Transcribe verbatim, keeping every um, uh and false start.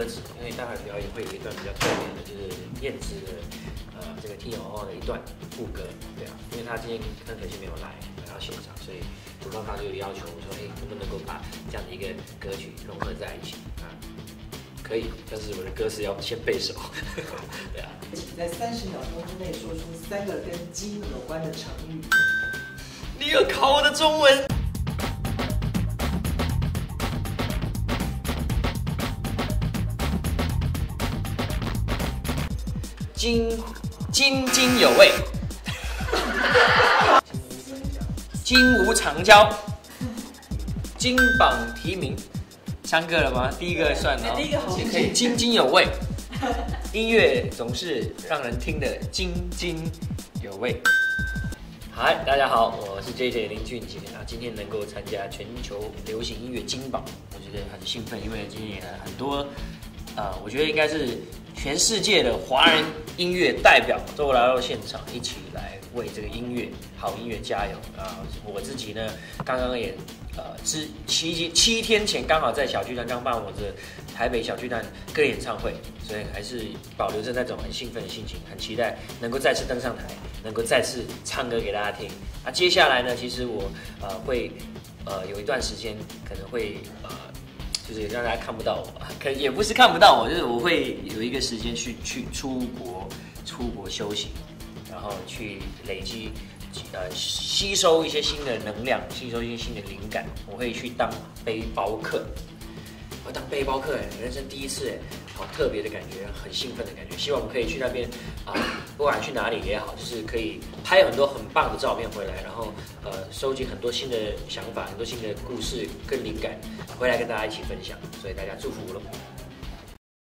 歌词，因为待会表演会有一段比较特别的，就是燕子呃这个听友哦的一段副歌，对啊，因为他今天跟可惜没有来来到现场，所以主办方就有要求我说，哎、欸，能不能够把这样的一个歌曲融合在一起啊？可以，但是我的歌词要先背熟，对啊。请在三十秒钟之内说出三个跟金有关的成语。你又考我的中文。 津津津有味，金无长交，金榜题名，三个了吗？第一个算了，第一个好，可以津津有味，音乐总是让人听得津津有味。嗨，大家好，我是 J J 林俊杰啊，今天能够参加全球流行音乐金榜，我觉得很兴奋，因为今年很多，呃，我觉得应该是。 全世界的华人音乐代表都来到现场，一起来为这个音乐好音乐加油啊！我自己呢，刚刚也呃，之七七天前刚好在小巨蛋刚办我的台北小巨蛋个人演唱会，所以还是保留着那种很兴奋的心情，很期待能够再次登上台，能够再次唱歌给大家听。那接下来呢，其实我呃会呃有一段时间可能会呃。 就是让大家看不到我，可也不是看不到我，就是我会有一个时间去去出国，出国休息，然后去累积，呃，吸收一些新的能量，吸收一些新的灵感。我会去当背包客，我当背包客哎，人生第一次哎，好特别的感觉，很兴奋的感觉。希望我们可以去那边啊、呃，不管去哪里也好，就是可以拍很多很棒的照片回来，然后呃，收集很多新的想法，很多新的故事跟灵感。 回来跟大家一起分享，所以大家祝福我了。